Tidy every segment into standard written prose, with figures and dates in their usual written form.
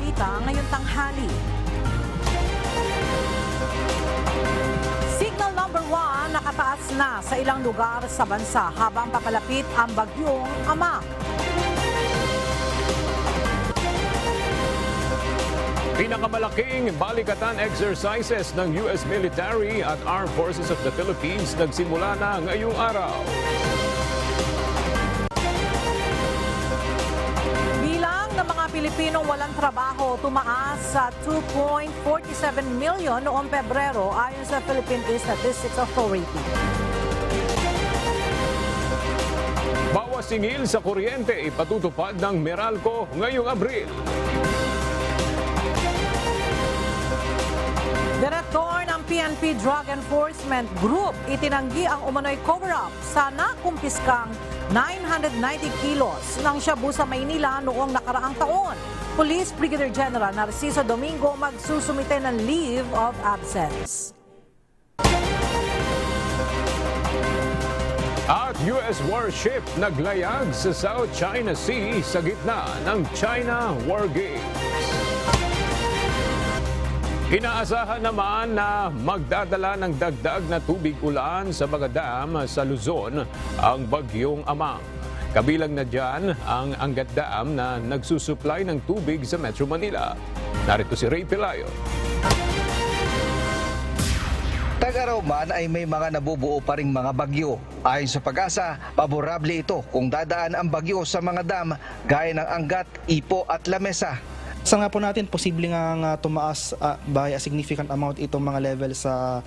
balita ngayong tanghali. Signal number 1 nakataas na sa ilang lugar sa bansa habang papalapit ang Bagyong Amang. Pinakamalaking balikatan exercises ng U.S. military at Armed Forces of the Philippines nagsimula na ngayong araw. Bilang ng mga Pilipinong walang trabaho tumaas sa 2.47 milyon noong Pebrero ayon sa Philippine Statistics Authority. Bawas singil sa kuryente ipatutupad ng Meralco ngayong Abril. Direktor ng PNP Drug Enforcement Group itinanggi ang umano'y cover-up sa nakumpiskang 990 kilos ng shabu sa Maynila noong nakaraang taon. Police Brigadier General Narciso Domingo magsusumite ng leave of absence. At U.S. warship naglayag sa South China Sea sa gitna ng China War Games. Inaasahan naman na magdadala ng dagdag na tubig ulan sa mga dam sa Luzon ang Bagyong Amang. Kabilang na dyan ang Angat Dam na nagsusupply ng tubig sa Metro Manila. Narito si Ray Pelayo. Tagaraw man ay may mga nabubuo pa ring mga bagyo. Ayon sa PAGASA, paborable ito kung dadaan ang bagyo sa mga dam gaya ng Angat, Ipo at Lamesa. Sa nga po natin, posible nga tumaas by a significant amount itong mga level sa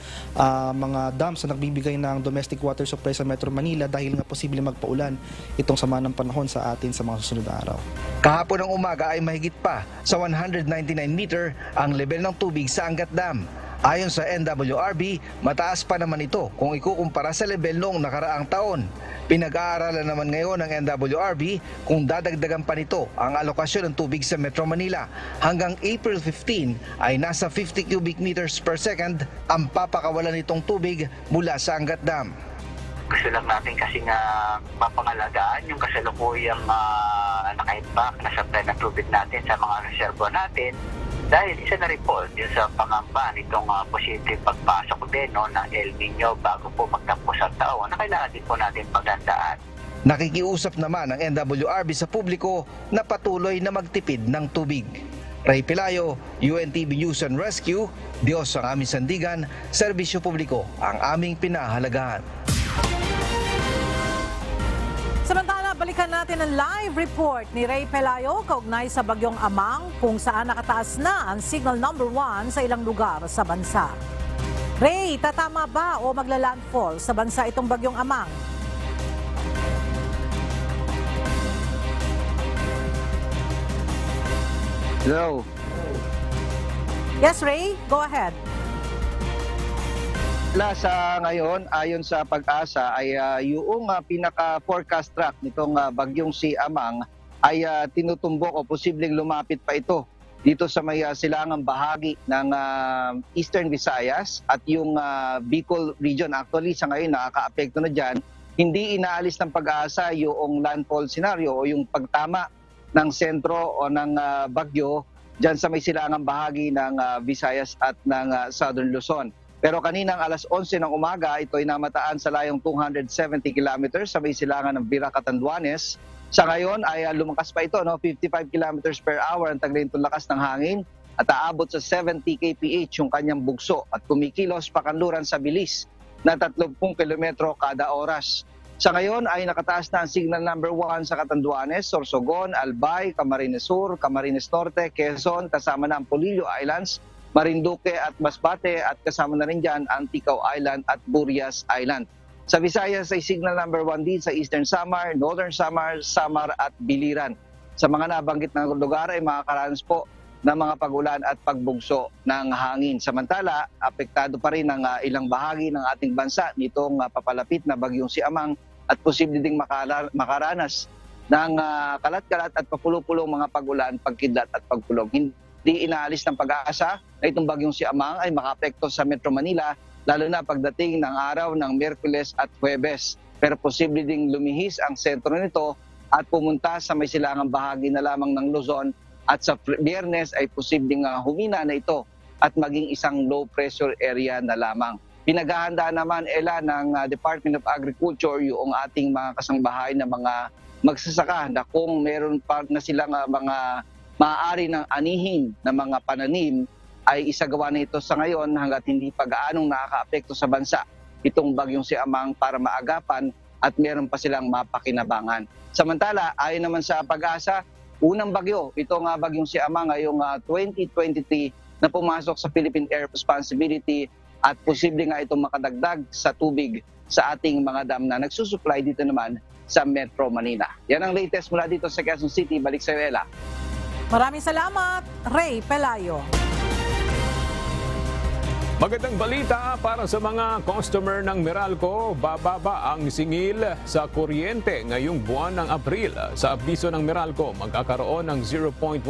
mga dams na nagbibigay ng domestic water supply sa Metro Manila dahil nga posible magpaulan itong sama ng panahon sa atin sa mga susunod na araw. Kahapon ng umaga ay mahigit pa sa 199 meter ang level ng tubig sa Angat Dam. Ayon sa NWRB, mataas pa naman ito kung ikukumpara sa level noong nakaraang taon. Pinag-aaralan naman ngayon ng NWRB kung dadagdagan pa nito ang alokasyon ng tubig sa Metro Manila. Hanggang April 15 ay nasa 50 cubic meters per second ang papakawalan nitong tubig mula sa Angat Dam. Gusto lang natin kasi nga mapangalagaan yung kasalukuyang naka-impact na supply ng tubig natin sa mga reservo natin. Dahil isa na rin po yung sa pangamba nitong posibleng pagpasok din ng El Niño bago po magtapos ang taon na kailangan din po natin paghandaan. Nakikiusap naman ang NWRB sa publiko na patuloy na magtipid ng tubig. Ray Pelayo, UNTV News and Rescue, Diyos ang aming sandigan, serbisyo publiko ang aming pinahalagahan. Balikan natin ang live report ni Ray Pelayo kaugnay sa Bagyong Amang kung saan nakataas na ang signal number 1 sa ilang lugar sa bansa. Ray, tatama ba o magla-landfall sa bansa itong Bagyong Amang? Hello. Yes, Ray, go ahead. Sa ngayon, ayon sa PAGASA, ay yung pinaka-forecast track nitong bagyong si Amang ay tinutumbok o posibleng lumapit pa ito dito sa may silangang bahagi ng Eastern Visayas at yung Bicol Region. Actually, sa ngayon nakaka-apekto na dyan. Hindi inaalis ng PAGASA yung landfall scenario o yung pagtama ng sentro o ng bagyo dyan sa may silangang bahagi ng Visayas at ng Southern Luzon. Pero kaninang alas 11 ng umaga, ito ay namataan sa layong 270 kilometers sa may silangan ng Virac, Catanduanes. Sa ngayon ay lumakas pa ito, 55 kilometers per hour ang taglayin itong lakas ng hangin at aabot sa 70 kph yung kanyang bugso at kumikilos pakanluran sa bilis na 30 kilometro kada oras. Sa ngayon ay nakataas na ang signal number 1 sa Catanduanes, Sorsogon, Albay, Camarines Sur, Camarines Norte, Quezon, kasama na ang Polillo Islands, Marinduque at Masbate at kasama na rin dyan ang Tikaw Island at Burias Island. Sa Visayas ay signal number 1 din sa Eastern Samar, Northern Samar, Samar at Biliran. Sa mga nabanggit ng lugar ay makakaranas po ng mga pagulan at pagbugso ng hangin. Samantala, apektado pa rin ang ilang bahagi ng ating bansa nitong papalapit na bagyong si Amang at posible ding makaranas ng kalat-kalat at papulupulong mga pagulan, pagkidlat at pagpulog. Di inaalis ng PAGASA na itong bagyong si Amang ay makaapekto sa Metro Manila lalo na pagdating ng araw ng Miyerkules at Huwebes. Pero posible ding lumihis ang sentro nito at pumunta sa may silangang bahagi na lamang ng Luzon at sa Biyernes ay posibleng humina na ito at maging isang low pressure area na lamang. Pinaghahandaan naman, Ella, ng Department of Agriculture yung ating mga kasambahay na mga magsasaka na kung meron pa na silang mga maaari ng anihin na mga pananim ay isagawa na ito sa ngayon hanggat hindi pa gaanong nakakaapekto sa bansa itong bagyong si Amang para maagapan at meron pa silang mapakinabangan. Samantala, ayon naman sa PAGASA, unang bagyo, ito nga bagyong si Amang ngayong 2023 na pumasok sa Philippine Area of Responsibility at posible nga itong makadagdag sa tubig sa ating mga dam na nagsusupply dito naman sa Metro Manila. Yan ang latest mula dito sa Quezon City. Balik sa Ella. Maraming salamat, Ray Pelayo. Magandang balita para sa mga customer ng Meralco. Bababa ang singil sa kuryente ngayong buwan ng Abril. Sa abiso ng Meralco, magkakaroon ng 0.118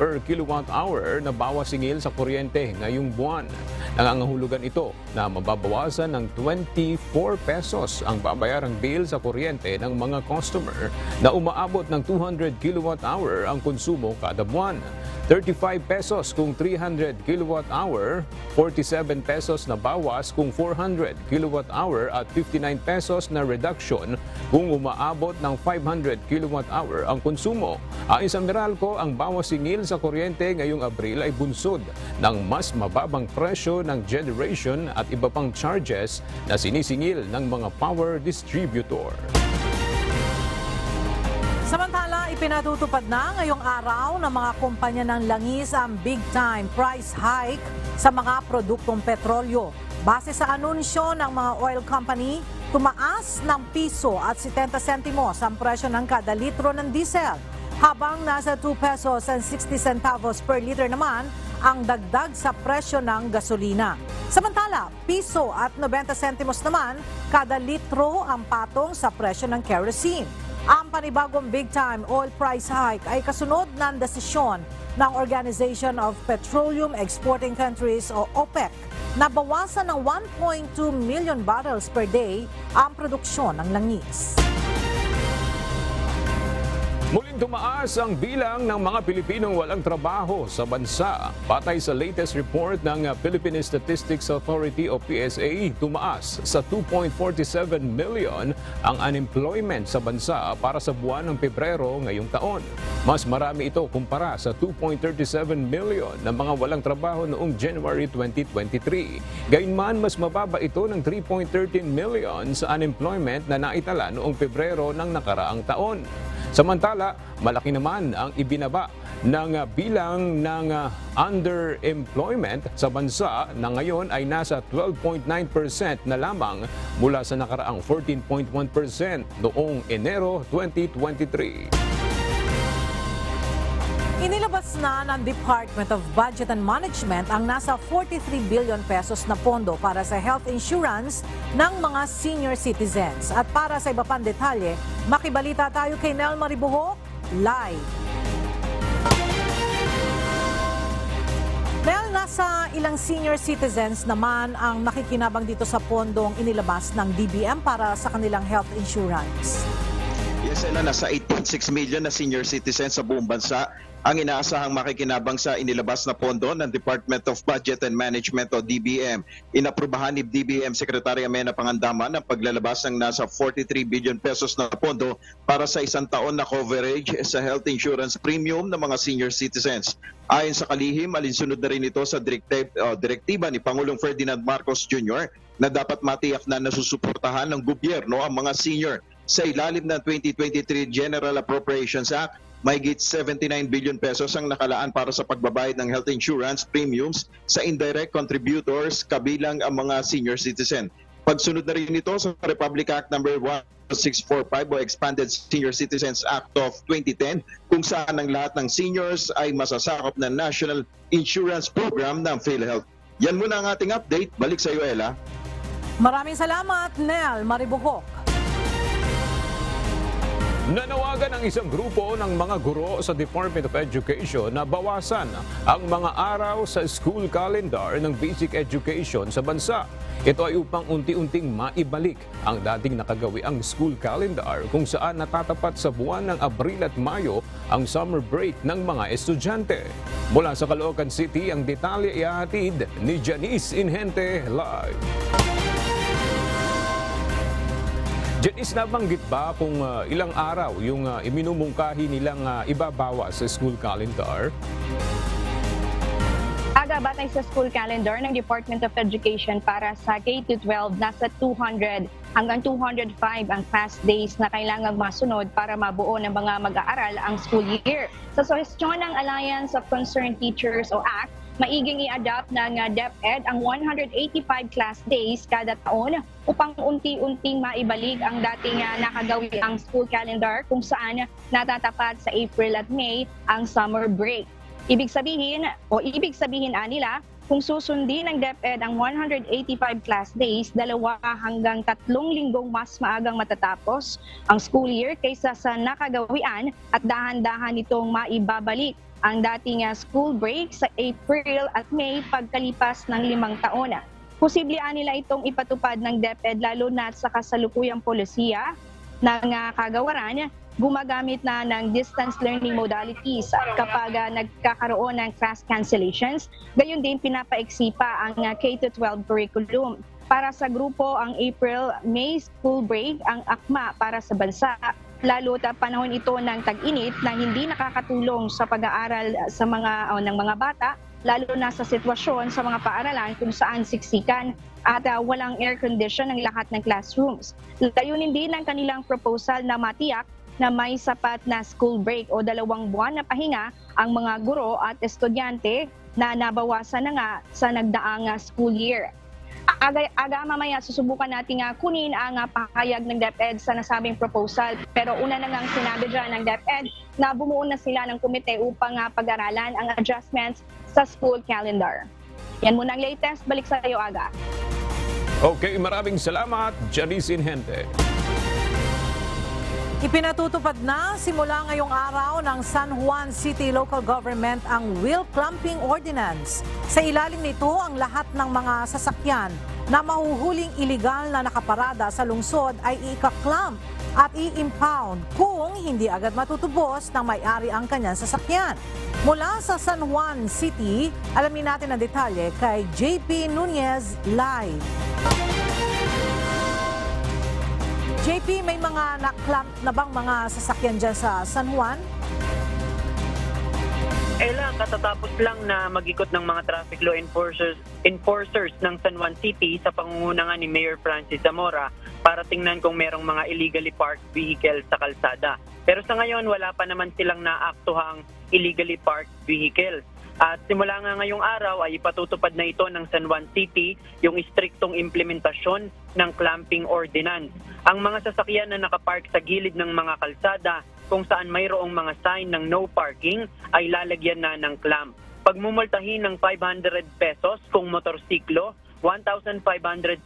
per kilowatt hour na bawas singil sa kuryente ngayong buwan. Nangangahulugan ito na mababawasan ng 24 pesos ang babayarang bill sa kuryente ng mga customer na umaabot ng 200 kilowatt hour ang konsumo kada buwan. 35 pesos kung 300 kilowatt hour, 47 pesos na bawas kung 400 kilowatt hour at 59 pesos na reduction kung umaabot ng 500 kilowatt hour ang konsumo. Ayon sa Meralco, ang bawas singil sa kuryente ngayong Abril ay bunsod ng mas mababang presyo ng generation at iba pang charges na sinisingil ng mga power distributor. Samantala, ipinatutupad na ngayong araw ng mga kumpanya ng langis ang big-time price hike sa mga produktong petrolyo. Base sa anunsyo ng mga oil company, tumaas ng piso at 70 centimos ang presyo ng kada litro ng diesel, habang nasa 2 pesos and 60 centavos per liter naman ang dagdag sa presyo ng gasolina. Samantala, piso at 90 centimos naman kada litro ang patong sa presyo ng kerosene. Ang panibagong big-time oil price hike ay kasunod ng desisyon ng Organization of Petroleum Exporting Countries o OPEC na bawasan ng 1.2 million barrels per day ang produksyon ng langis. Muling tumaas ang bilang ng mga Pilipinong walang trabaho sa bansa. Batay sa latest report ng Philippine Statistics Authority o PSA, tumaas sa 2.47 million ang unemployment sa bansa para sa buwan ng Pebrero ngayong taon. Mas marami ito kumpara sa 2.37 million ng mga walang trabaho noong January 2023. Gayunman, mas mababa ito ng 3.13 million sa unemployment na naitala noong Pebrero ng nakaraang taon. Samantala, malaki naman ang ibinaba ng bilang ng underemployment sa bansa na ngayon ay nasa 12.9% na lamang mula sa nakaraang 14.1% noong Enero 2023. Inilabas na ng Department of Budget and Management ang nasa 43 billion pesos na pondo para sa health insurance ng mga senior citizens. At para sa iba pang detalye, makibalita tayo kay Nel Maribuho, live. Nel, nasa ilang senior citizens naman ang makikinabang dito sa pondong inilabas ng DBM para sa kanilang health insurance? Yes, nasa 8.6 million na senior citizens sa buong bansa ang inaasahang makikinabang sa inilabas na pondo ng Department of Budget and Management o DBM. Inaprubahan ni DBM Secretary Mena Pangandaman ang paglalabas ng nasa 43 billion pesos na pondo para sa isang taon na coverage sa health insurance premium ng mga senior citizens. Ayon sa kalihim, alinsunod na rin ito sa direktiba ni Pangulong Ferdinand Marcos Jr. na dapat matiyak na nasusuportahan ng gobyerno ang mga senior. Sa ilalim ng 2023 General Appropriations Act, mahigit 79 billion pesos ang nakalaan para sa pagbabayad ng health insurance premiums sa indirect contributors kabilang ang mga senior citizen. Pagsunod na rin ito sa Republic Act No. 1645 o Expanded Senior Citizens Act of 2010 kung saan ang lahat ng seniors ay masasakop ng National Insurance Program ng PhilHealth. Yan muna ang ating update. Balik sa iyo, Ella. Maraming salamat, Nel Maribuhok. Nanawagan ang isang grupo ng mga guro sa Department of Education na bawasan ang mga araw sa school calendar ng basic education sa bansa. Ito ay upang unti-unting maibalik ang dating nakagawi ang school calendar kung saan natatapat sa buwan ng Abril at Mayo ang summer break ng mga estudyante. Mula sa Caloocan City, ang detalye ihatid ni Janice Inhente live. Janice, nabanggit ba kung ilang araw yung iminumungkahi nilang ibabawas sa school calendar? Batay sa school calendar ng Department of Education para sa K-12, nasa 200 hanggang 205 ang fast days na kailangang masunod para mabuo ng mga mag-aaral ang school year. Sa suhestyon ng Alliance of Concerned Teachers o ACT, maiging i-adapt ng DepEd ang 185 class days kada taon upang unti-unting maibalik ang dating nakagawi ang school calendar kung saan natatapat sa April at May ang summer break. Ibig sabihin nila, kung susundin ng DepEd ang 185 class days, 2 hanggang 3 linggong mas maagang matatapos ang school year kaysa sa nakagawian at dahan-dahan itong maibabalik ang dating school break sa April at May pagkalipas ng 5 taon. Posible nila itong ipatupad ng DepEd lalo na sa kasalukuyang polisiya ng kagawaran. Gumagamit na ng distance learning modalities kapag nagkakaroon ng class cancellations. Gayon din pinapaiksipa ang K-12 curriculum. Para sa grupo, ang April-May school break ang akma para sa bansa. Lalo na panahon ito ng tag-init na hindi nakakatulong sa pag-aaral sa ng mga bata, lalo na sa sitwasyon sa mga paaralan kung saan siksikan at walang air condition ang lahat ng classrooms. Layunin din ang kanilang proposal na matiyak na may sapat na school break o 2 buwan na pahinga ang mga guro at estudyante na nabawasan na nga sa nagdaang school year. Aga mamaya susubukan natin kunin ang pahayag ng DepEd sa nasabing proposal. Pero una na ngang sinabi dyan ng DepEd na bumuo na sila ng komite upang pag-aralan ang adjustments sa school calendar. Yan muna ang latest. Balik sa iyo, Aga. Okay, maraming salamat, Janice Inhente. Ipinatutupad na simula ngayong araw ng San Juan City Local Government ang Wheel Clumping Ordinance. Sa ilalim nito, ang lahat ng mga sasakyan na mahuhuling iligal na nakaparada sa lungsod ay ika-clump at i-impound kung hindi agad matutubos ng may-ari ang kanyang sasakyan. Mula sa San Juan City, alamin natin ang detalye kay JP Nunez live. JP, may mga na-clump na bang mga sasakyan dyan sa San Juan? Ella, katatapos lang na mag-ikot ng mga traffic law enforcers ng San Juan City sa pangungunan ni Mayor Francis Zamora para tingnan kung merong mga illegally parked vehicle sa kalsada. Pero sa ngayon, wala pa naman silang naaktuhang illegally parked vehicles. At simula nga ngayong araw ay ipatutupad na ito ng San Juan City yung istriktong implementasyon ng clumping ordinance. Ang mga sasakyan na nakapark sa gilid ng mga kalsada kung saan mayroong mga sign ng no parking ay lalagyan na ng clamp. Pagmumultahin ng 500 pesos kung motorsiklo, 1,500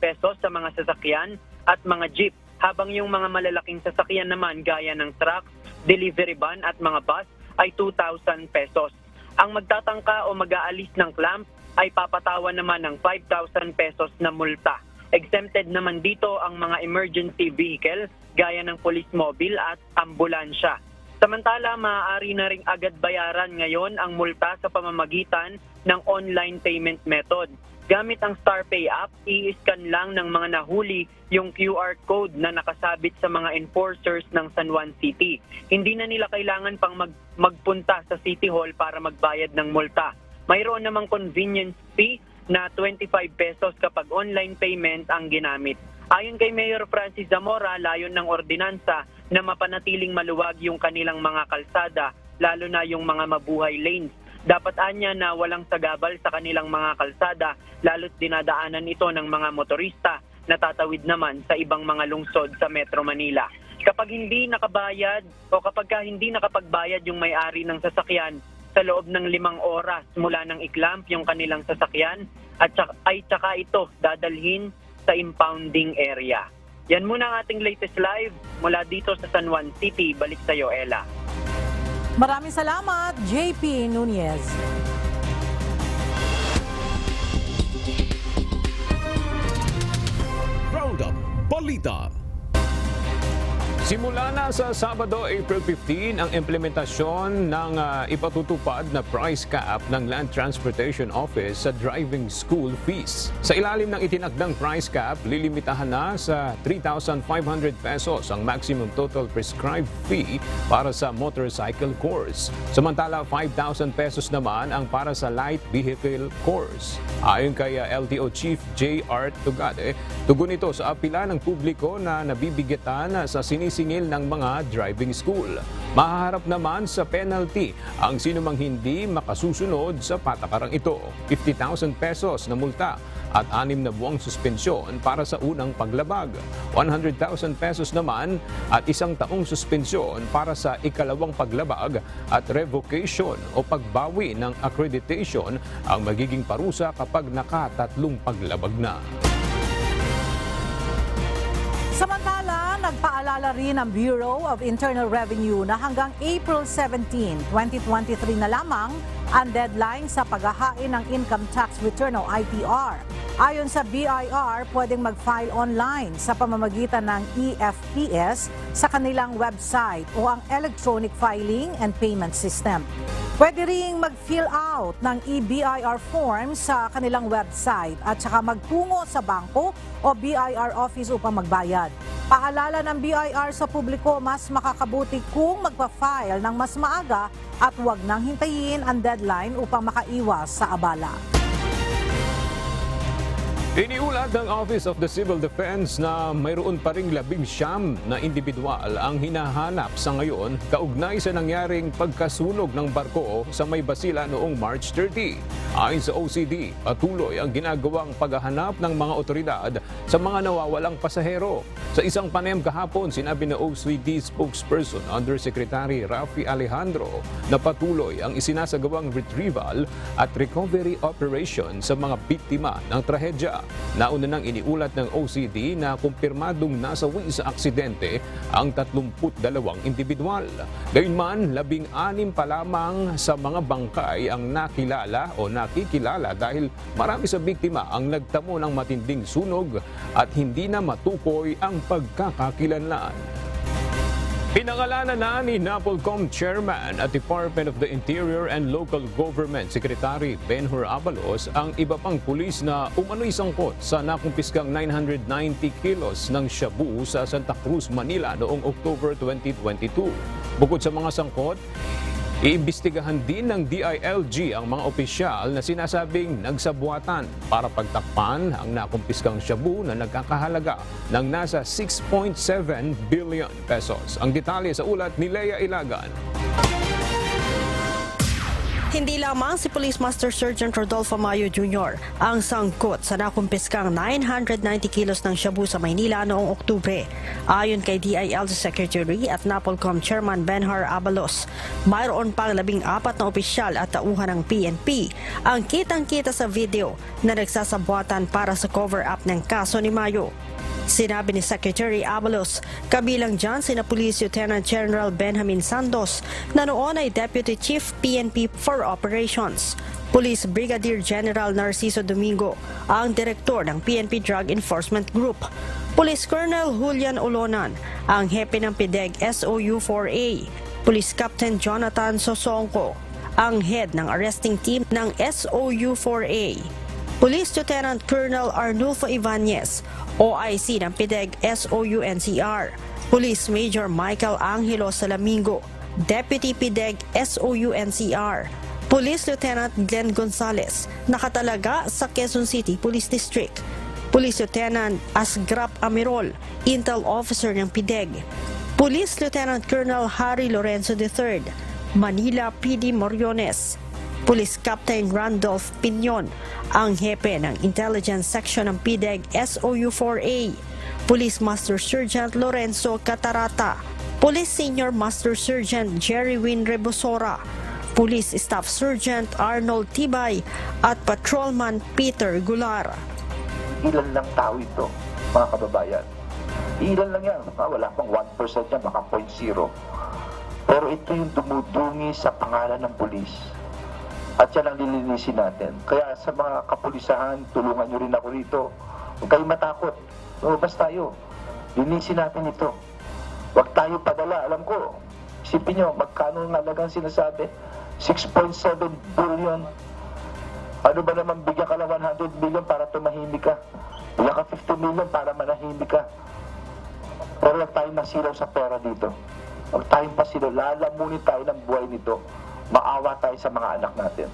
pesos sa mga sasakyan at mga jeep, habang yung mga malalaking sasakyan naman gaya ng truck, delivery van at mga bus ay 2,000 pesos. Ang magtatangka o mag-aalis ng clamp ay papatawan naman ng 5,000 pesos na multa. Exempted naman dito ang mga emergency vehicle gaya ng police mobile at ambulansya. Samantala, maaari na ring agad bayaran ngayon ang multa sa pamamagitan ng online payment method. Gamit ang StarPay app, i-scan lang ng mga nahuli yung QR code na nakasabit sa mga enforcers ng San Juan City. Hindi na nila kailangan pang magpunta sa City Hall para magbayad ng multa. Mayroon namang convenience fee na 25 pesos kapag online payment ang ginamit. Ayon kay Mayor Francis Zamora, layon ng ordinansa na mapanatiling maluwag yung kanilang mga kalsada, lalo na yung mga mabuhay lanes. Dapat anya na walang sagabal sa kanilang mga kalsada, lalo't dinadaanan ito ng mga motorista na tatawid naman sa ibang mga lungsod sa Metro Manila. Kapag hindi nakabayad o kapag hindi nakapagbayad yung may-ari ng sasakyan, sa loob ng 5 oras mula ng i-clamp yung kanilang sasakyan at saka ito dadalhin sa impounding area. Yan muna ang ating latest live mula dito sa San Juan City. Balik sa iyo, Ella. Maraming salamat, JP Nunez. Roundup Balita. Simula na sa Sabado, April 15, ang implementasyon ng ipatutupad na price cap ng Land Transportation Office sa driving school fees. Sa ilalim ng itinakdang price cap, lilimitahan na sa 3,500 pesos ang maximum total prescribed fee para sa motorcycle course. Samantala, 5,000 pesos naman ang para sa light vehicle course. Ayon kay LTO Chief J.R. Tugade, tugon ito sa apila ng publiko na nabibigitan sa sinisingil ng mga driving school. Mahaharap naman sa penalty ang sinumang hindi makasusunod sa patakarang ito. 50,000 pesos na multa at 6 na buwang suspensyon para sa unang paglabag. 100,000 pesos naman at 1 taong suspensyon para sa ikalawang paglabag at revocation o pagbawi ng accreditation ang magiging parusa kapag nakatatlong paglabag na. Samantala, nagpaalala rin ang Bureau of Internal Revenue na hanggang April 17, 2023 na lamang ang deadline sa paghahain ng income tax return o ITR. Ayon sa BIR, pwedeng mag-file online sa pamamagitan ng EFPS sa kanilang website o ang Electronic Filing and Payment System. Pwede ring mag-fill out ng EBIR form sa kanilang website at saka magtungo sa bangko o BIR office upang magbayad. Paalala ng BIR sa publiko, mas makakabuti kung magpa-file ng mas maaga at huwag nang hintayin ang deadline upang makaiwas sa abala. Iniulat ng Office of the Civil Defense na mayroon pa ring 19 na individual ang hinahanap sa ngayon kaugnay sa nangyaring pagkasunog ng barko sa May Basila noong March 30. Ayon sa OCD, patuloy ang ginagawang paghahanap ng mga otoridad sa mga nawawalang pasahero. Sa isang panayam kahapon, sinabi na OCD spokesperson Undersecretary Rafi Alejandro na patuloy ang isinasagawang retrieval at recovery operation sa mga biktima ng trahedya. Nauna nang iniulat ng OCD na kumpirmadong nasawi sa aksidente ang 32 individual. Gayunman, 16 pa lamang sa mga bangkay ang nakilala o nakikilala dahil marami sa biktima ang nagtamo ng matinding sunog at hindi na matukoy ang pagkakakilanlan. Pinangalanan na ni NAPOLCOM Chairman at Department of the Interior and Local Government Secretary Benhur Abalos ang iba pang pulis na umano'y sangkot sa nakumpiskang 990 kilos ng shabu sa Santa Cruz, Manila noong October 2022. Bukod sa mga sangkot, iimbestigahan din ng DILG ang mga opisyal na sinasabing nagsabuatan para pagtakpan ang nakumpiskang shabu na nagkakahalaga ng nasa 6.7 billion pesos. Ang detalye sa ulat ni Lea Ilagan. Hindi lamang si Police Master Sergeant Rodolfo Mayo Jr. ang sangkot sa nakumpiskang 990 kilos ng shabu sa Maynila noong Oktubre. Ayon kay DILG Secretary at NAPOLCOM Chairman Benhur Abalos, mayroon pang 14 na opisyal at tauhan ng PNP ang kitang-kita sa video na nagsasabuatan para sa cover-up ng kaso ni Mayo. Sinabi ni Secretary Abalos, kabilang dyan sina Police Lieutenant General Benjamin Santos na noon ay Deputy Chief PNP for Operations, Police Brigadier General Narciso Domingo, ang direktor ng PNP Drug Enforcement Group, Police Colonel Julian Olonan, ang hepe ng PDEG SOU-4A, Police Captain Jonathan Sosongko, ang head ng arresting team ng SOU-4A, Police Lieutenant Colonel Arnulfo Ibanez, OIC ng PDEG SOUNCR, Police Major Michael Angelo Salamingo, Deputy PDEG SOUNCR, Police Lieutenant Glenn Gonzalez, nakatalaga sa Quezon City Police District, Police Lieutenant Asgrap Amirol, Intel Officer ng PDEG, Police Lieutenant Colonel Harry Lorenzo III, Manila PD Moriones, Police Captain Randolph Pinion, ang hepe ng Intelligence Section ng PDEG SOU-4A, Police Master Sergeant Lorenzo Catarata, Police Senior Master Sergeant Jerry Win Rebosora, Police Staff Sergeant Arnold Tibay, at Patrolman Peter Gular. Ilan lang tao ito, mga kababayan, Ilan lang yan, wala pang 1% yan, baka 0.0. Pero ito yung dumudungi sa pangalan ng pulis. At yan ang lilinisin natin. Kaya sa mga kapulisahan, tulungan nyo rin ako rito. Huwag kayo matakot. Lumabas tayo. Linisin natin ito. Huwag tayo padala. Alam ko, isipin nyo, magkano nga lagang sinasabi? 6.7 billion. Ano ba naman, bigyan ka lang 100 million para tumahimik ka. Bigyan ka 50 million para manahimik ka. Pero huwag tayong masilaw sa pera dito. Huwag tayong pasilaw. Lalamunin tayo ng buhay nito. Maawa tayo sa mga anak natin.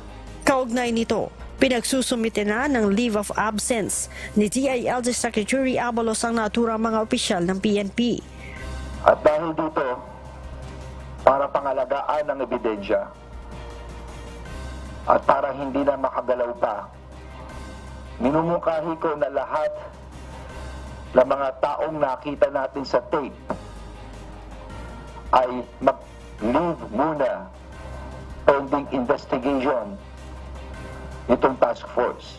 Kaugnay nito, pinagsusumite na ng leave of absence ni DILG Secretary Abalos ang naturang mga opisyal ng PNP. At dahil dito, para pangalagaan ang ebidensya, at para hindi na makagalaw pa, minumukahi ko na lahat ng mga taong nakita natin sa tape ay mag-leave muna pending investigation nitong task force.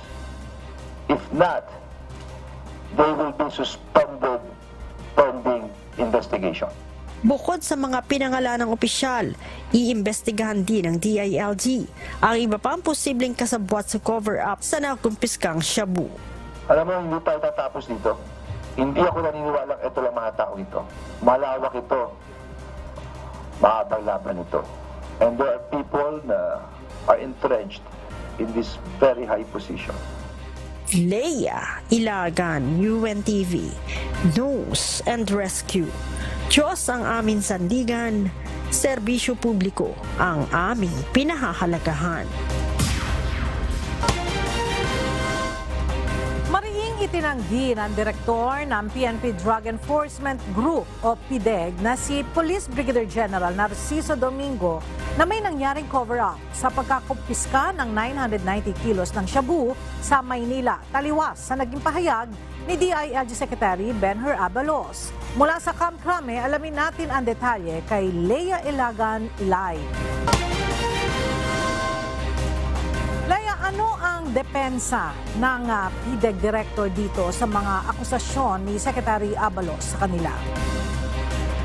If not, they will be suspended pending investigation. Bukod sa mga pinangalan ng opisyal, iimbestigahan din ng DILG ang iba pang posibleng kasabwat sa cover-up sa nakumpiskang shabu. Alam mo, hindi tayo tatapos dito. Hindi ako naniniwalang ito lang mga tao ito. Malawak ito. Mahabang laban ito. And there are people na are entrenched in this very high position. Leia Ilagan, UNTV, News and Rescue. Diyos ang aming sandigan, serbisyo publiko ang aming pinahahalagahan. Marihing itinanggi ng direktor ng PNP Drug Enforcement Group o PDEG na si Police Brigadier General Narciso Domingo na may nangyaring cover-up sa pagkakumpiska ng 990 kilos ng shabu sa Maynila, taliwas sa naging pahayag ni DILG Secretary Benhur Abalos. Mula sa Kamkrame, alamin natin ang detalye kay Leia Ilagan Live. Leia, ano ang depensa ng PDEG Director dito sa mga akusasyon ni Secretary Abalos sa kanila?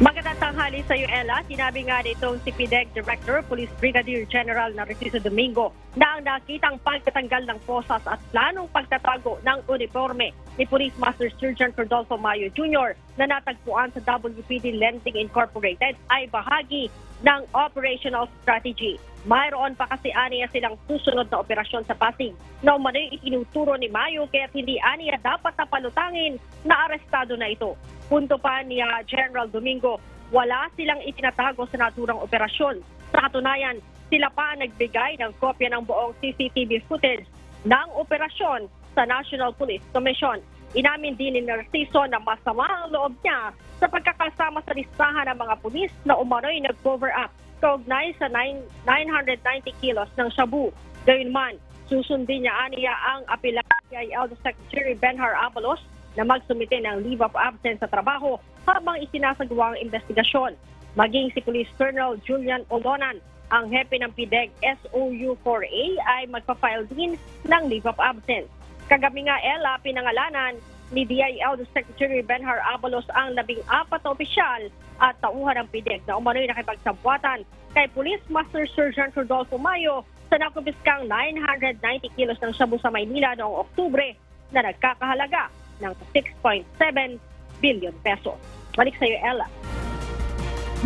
Magandang tanghali sa iyo, Ella. Sinabi nga nitong si PDEG Director, Police Brigadier General Narciso Domingo, na ang nakitang pagtatanggal ng posas at planong pagtatago ng uniforme ni Police Master Sergeant Rodolfo Mayo Jr. na natagpuan sa WPD Lending Incorporated ay bahagi ng operational strategy. Mayroon pa kasi aniya silang susunod na operasyon sa Pasig na umano'y itinuturo ni Mayo kaya hindi aniya dapat napalutangin na arestado na ito. Punto pa ni General Domingo, wala silang itinatago sa naturang operasyon. Sa katunayan, sila pa nagbigay ng kopya ng buong CCTV footage ng operasyon sa National Police Commission. Inamin din ni Narciso na masama ang loob niya sa pagkakasama sa listahan ng mga pulis na umano'y nag-cover up kaugnay sa 990 kilos ng shabu. Gayunman, susundin niya aniya ang apela ni DILG Secretary Benhur Abalos na magsumite ng leave of absence sa trabaho habang isinasagawa ang investigasyon. Maging si Police Colonel Julian Olonan, ang hepe ng PDEG SOU4A, ay magpapile din ng leave of absence. Kagabi nga, Ella, pinangalanan ni DILG Secretary Benhur Abalos ang 14 na opisyal at tauhan ng PDEG na umano'y nakipagsabwatan kay Police Master Sergeant Rodolfo Mayo sa nakumpiskang 990 kilos ng shabu sa Maynila noong Oktubre na nagkakahalaga ng 6.7 billion peso. Balik sa iyo, Ella.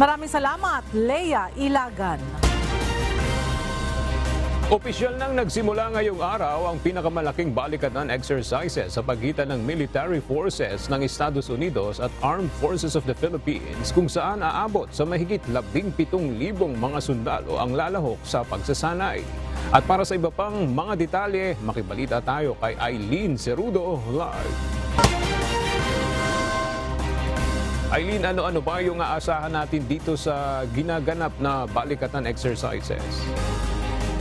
Maraming salamat, Leia Ilagan. Opisyal nang nagsimula ngayong araw ang pinakamalaking balikatan exercises sa pagitan ng military forces ng Estados Unidos at Armed Forces of the Philippines kung saan aabot sa mahigit 17,000 mga sundalo ang lalahok sa pagsasanay. At para sa iba pang mga detalye, makibalita tayo kay Aileen Cerudo live. Aileen, ano-ano ba yung aasahan natin dito sa ginaganap na balikatan exercises?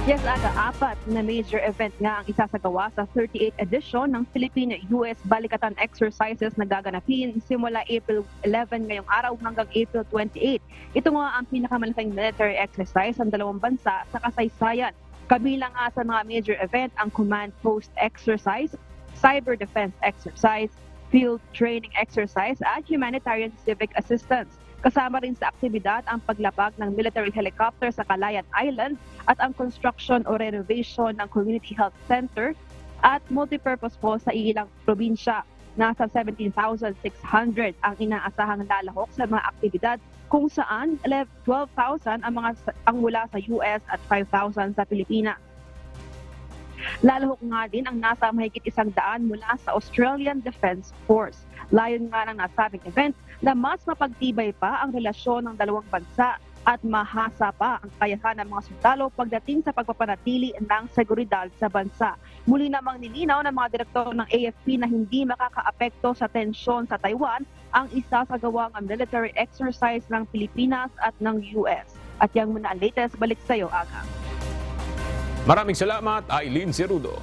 Yes, apat na major event nga ang isasagawa sa 38th edition ng Philippine-US Balikatan Exercises na gaganapin simula April 11 ngayong araw hanggang April 28. Ito nga ang pinakamalaking military exercise ng dalawang bansa sa kasaysayan. Kabilang nga sa mga major event ang Command Post Exercise, Cyber Defense Exercise, field training exercise at humanitarian civic assistance. Kasama rin sa aktibidad ang paglabag ng military helicopter sa Calayan Island at ang construction o renovation ng community health center at multipurpose po sa ilang probinsya. Nasa 17,600 ang inaasahang lalahok sa mga aktibidad kung saan 12,000 ang mula sa US at 5,000 sa Pilipinas. Lalahok nga din ang nasa mahigit 100 mula sa Australian Defense Force. Layon nga ng nasabing event na mas mapagtibay pa ang relasyon ng dalawang bansa at mahasa pa ang kayahan ng mga sundalo pagdating sa pagpapanatili ng seguridad sa bansa. Muli namang nilinaw ng mga direktor ng AFP na hindi makakaapekto sa tensyon sa Taiwan ang isasagawang military exercise ng Pilipinas at ng US. At yan muna ang latest. Balik sa iyo, Aga. Maraming salamat, Aileen Cerudo.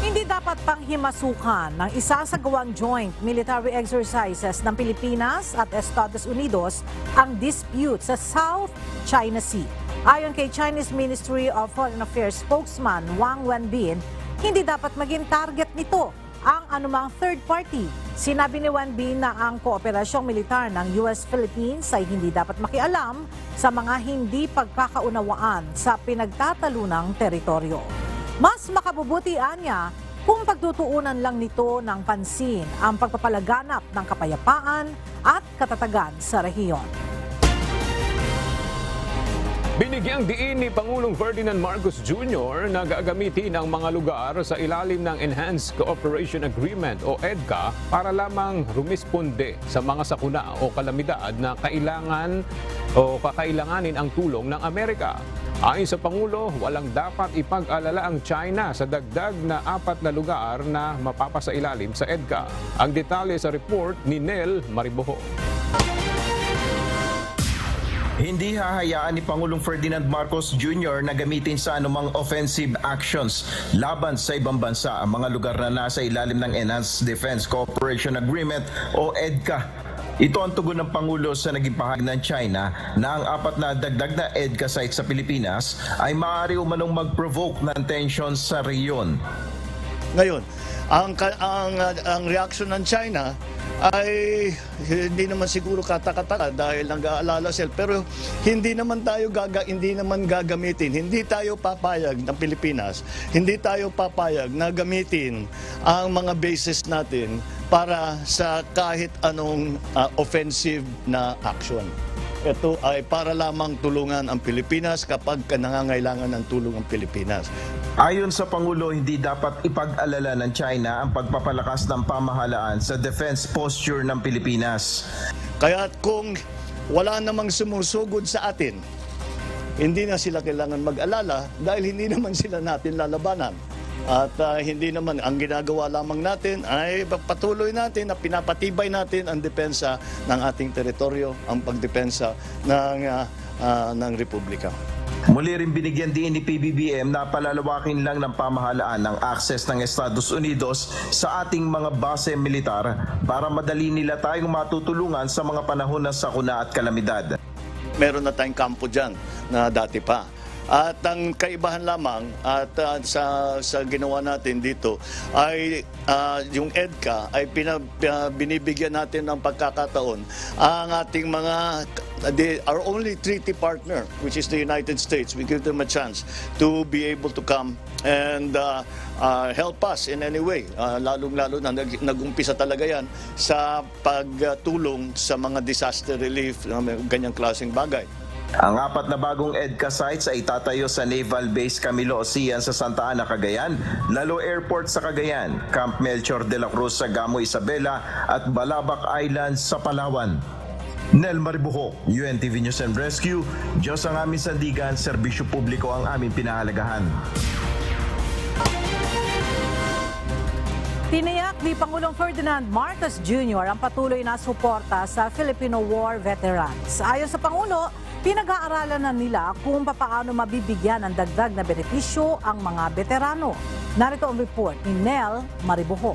Hindi dapat panghimasukan ng isasagawang joint military exercises ng Pilipinas at Estados Unidos ang dispute sa South China Sea. Ayon kay Chinese Ministry of Foreign Affairs spokesman Wang Wenbin, hindi dapat maging target nito ang anumang third party. Sinabi ni Wenbin na ang kooperasyong militar ng US-Philippines ay hindi dapat makialam sa mga hindi pagkakaunawaan sa pinagtatalunang teritoryo. Mas makabubuti niya kung pagtutuunan lang nito ng pansin ang pagpapalaganap ng kapayapaan at katatagan sa rehiyon. Binigyang diin ni Pangulong Ferdinand Marcos Jr. na gagamitin ang mga lugar sa ilalim ng Enhanced Cooperation Agreement o EDCA para lamang rumisponde sa mga sakuna o kalamidad na kakailanganin ang tulong ng Amerika. Ayon sa Pangulo, walang dapat ipag-alala ang China sa dagdag na 4 na lugar na mapapasailalim sa EDCA. Ang detalye sa report ni Nel Mariboho. Hindi hahayaan ni Pangulong Ferdinand Marcos Jr. na gamitin sa anumang offensive actions laban sa ibang bansa ang mga lugar na nasa ilalim ng Enhanced Defense Cooperation Agreement o EDCA. Ito ang tugon ng Pangulo sa naging pahayag ng China na ang 4 na dagdag na EDCA sites sa Pilipinas ay maaari umanong mag-provoke ng tension sa rehiyon. Ngayon, ang reaction ng China ay hindi naman siguro katakataka dahil nag-aalala sila, pero hindi naman gagamitin, hindi tayo papayag ng Pilipinas, hindi tayo papayag na gamitin ang mga bases natin para sa kahit anong offensive na action. Ito ay para lamang tulungan ang Pilipinas kapag nangangailangan ng tulong ang Pilipinas. Ayon sa Pangulo, hindi dapat ipag-alala ng China ang pagpapalakas ng pamahalaan sa defense posture ng Pilipinas. Kaya kung wala namang sumusugod sa atin, hindi na sila kailangan mag-alala dahil hindi naman sila natin lalabanan. At hindi naman, ang ginagawa lamang natin ay patuloy natin na pinapatibay natin ang depensa ng ating teritoryo, ang pagdepensa ng Republika. Muli rin binigyan din ni PBBM na palalawakin lang ng pamahalaan ang access ng Estados Unidos sa ating mga base militar para madali nila tayong matutulungan sa mga panahon ng sakuna at kalamidad. Meron na tayong kampo dyan na dati pa. At ang kaibahan lamang at sa ginawa natin dito ay yung EDCA ay binibigyan natin ng pagkakataon ang ating mga, our only treaty partner, which is the United States. We give them a chance to be able to come and help us in any way. Lalong-lalo na nag-umpisa talaga yan sa pagtulong sa mga disaster relief, ganyang klaseng bagay. Ang 4 na bagong EDCA sites ay tatayo sa Naval Base Camilo Ocian sa Santa Ana, Cagayan, Lalo Airport sa Cagayan, Camp Melchor de la Cruz sa Gamo Isabela at Balabac Island sa Palawan. Nel Maribuho, UNTV News and Rescue, Diyos ang aming sandigan, serbisyo publiko ang aming pinahalagahan. Tiniyak ni Pangulong Ferdinand Marcos Jr. ang patuloy na suporta sa Filipino War veterans. Ayon sa Pangulo, pinag-aaralan na nila kung paano mabibigyan ng dagdag na benepisyo ang mga veterano. Narito ang report ni Nel Mariboho.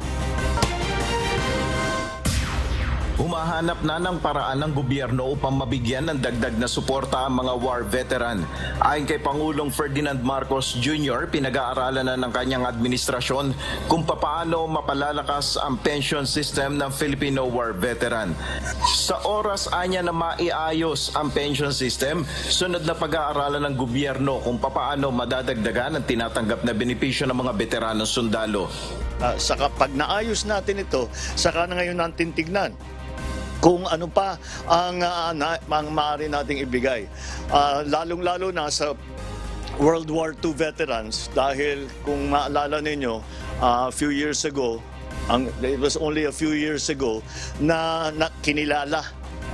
Humahanap na ng paraan ng gobyerno upang mabigyan ng dagdag na suporta ang mga war veteran. Ayon kay Pangulong Ferdinand Marcos Jr., pinag-aaralan na ng kanyang administrasyon kung paano mapalalakas ang pension system ng Filipino war veteran. Sa oras anya na maiayos ang pension system, sunod na pag-aaralan ng gobyerno kung paano madadagdagan ang tinatanggap na benepisyo ng mga veteranong sundalo. Saka pag naayos natin ito, saka na ngayon natin tignan kung ano pa ang maaari nating ibigay. Lalong-lalo na sa World War II veterans, dahil kung maalala ninyo, it was only a few years ago na kinilala